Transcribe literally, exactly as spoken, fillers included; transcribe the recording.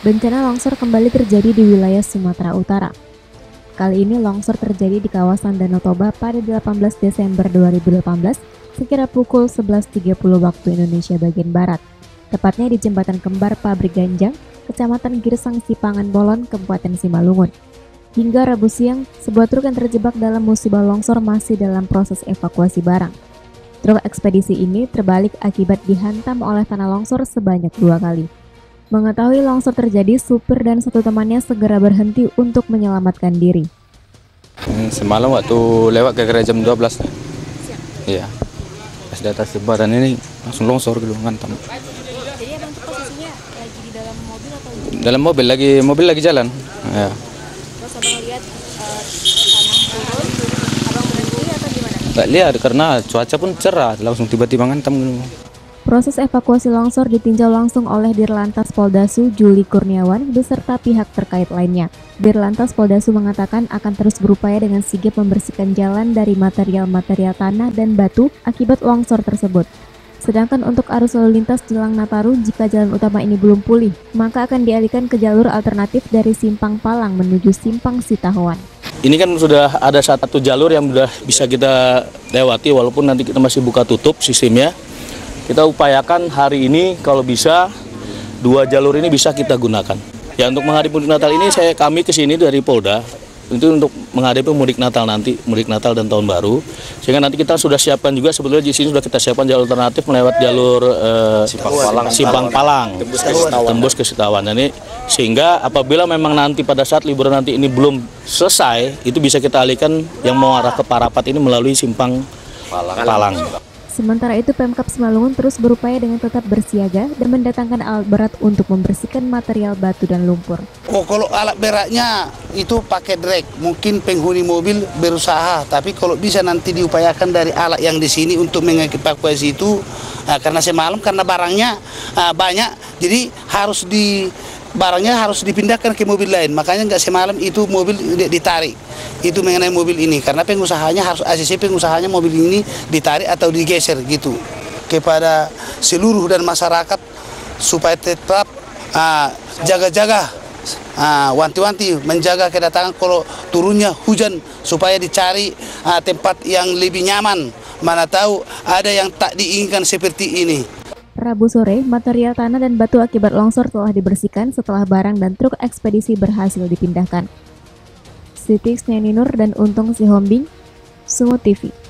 Bencana longsor kembali terjadi di wilayah Sumatera Utara. Kali ini longsor terjadi di kawasan Danau Toba pada delapan belas Desember dua ribu delapan belas sekira pukul sebelas tiga puluh waktu Indonesia bagian Barat. Tepatnya di Jembatan Kembar Pabrik Ganjang, Kecamatan Girsang, Sipangan, Bolon, Kabupaten Simalungun. Hingga Rabu siang, sebuah truk yang terjebak dalam musibah longsor masih dalam proses evakuasi barang. Truk ekspedisi ini terbalik akibat dihantam oleh tanah longsor sebanyak dua kali. Mengetahui longsor terjadi, supir dan satu temannya segera berhenti untuk menyelamatkan diri. Semalam waktu lewat kira-kira jam dua belas. Siap. Iya. Pas di atas jembatan ini langsung longsor gitu, ngantam. Jadi emang itu posisinya lagi di dalam mobil atau? Dalam mobil lagi, mobil lagi jalan. Ya. Terus abang lihat uh, tanah turun, abang berhenti atau gimana? Nggak lihat karena cuaca pun cerah, langsung tiba-tiba ngantam gitu. Proses evakuasi longsor ditinjau langsung oleh Dirlantas Poldasu Juli Kurniawan beserta pihak terkait lainnya. Dirlantas Poldasu mengatakan akan terus berupaya dengan sigap membersihkan jalan dari material-material tanah dan batu akibat longsor tersebut. Sedangkan untuk arus lalu lintas jelang Nataru, jika jalan utama ini belum pulih, maka akan dialihkan ke jalur alternatif dari Simpang Palang menuju Simpang Sitawan. Ini kan sudah ada satu jalur yang sudah bisa kita lewati walaupun nanti kita masih buka tutup sistemnya. Kita upayakan hari ini kalau bisa dua jalur ini bisa kita gunakan. Ya, untuk menghadapi mudik Natal ini saya kami ke sini dari Polda itu untuk menghadapi mudik Natal nanti, mudik Natal dan tahun baru. Sehingga nanti kita sudah siapkan juga sebetulnya di sini sudah kita siapkan jalur alternatif melewat jalur eh, Simpang Palang, Simpang Palang tembus ke Sitawan. Ini sehingga apabila memang nanti pada saat liburan nanti ini belum selesai, itu bisa kita alihkan yang mau arah ke Parapat ini melalui Simpang Palang. Palang. Sementara itu, Pemkab Simalungun terus berupaya dengan tetap bersiaga dan mendatangkan alat berat untuk membersihkan material batu dan lumpur. Oh, kalau alat beratnya itu pakai drag, mungkin penghuni mobil berusaha. Tapi kalau bisa nanti diupayakan dari alat yang di sini untuk mengevakuasi itu, nah, karena semalam karena barangnya nah, banyak, jadi harus di barangnya harus dipindahkan ke mobil lain. Makanya nggak semalam itu mobil ditarik. Itu mengenai mobil ini, karena pengusahanya harus A C C pengusahanya mobil ini ditarik atau digeser gitu kepada seluruh dan masyarakat supaya tetap jaga-jaga, uh, uh, wanti-wanti menjaga kedatangan kalau turunnya hujan supaya dicari uh, tempat yang lebih nyaman. Mana tahu ada yang tak diinginkan seperti ini. Rabu sore, material tanah dan batu akibat longsor telah dibersihkan setelah barang dan truk ekspedisi berhasil dipindahkan. Siti Snyaninur dan Untung Sihombing, Sumut T V.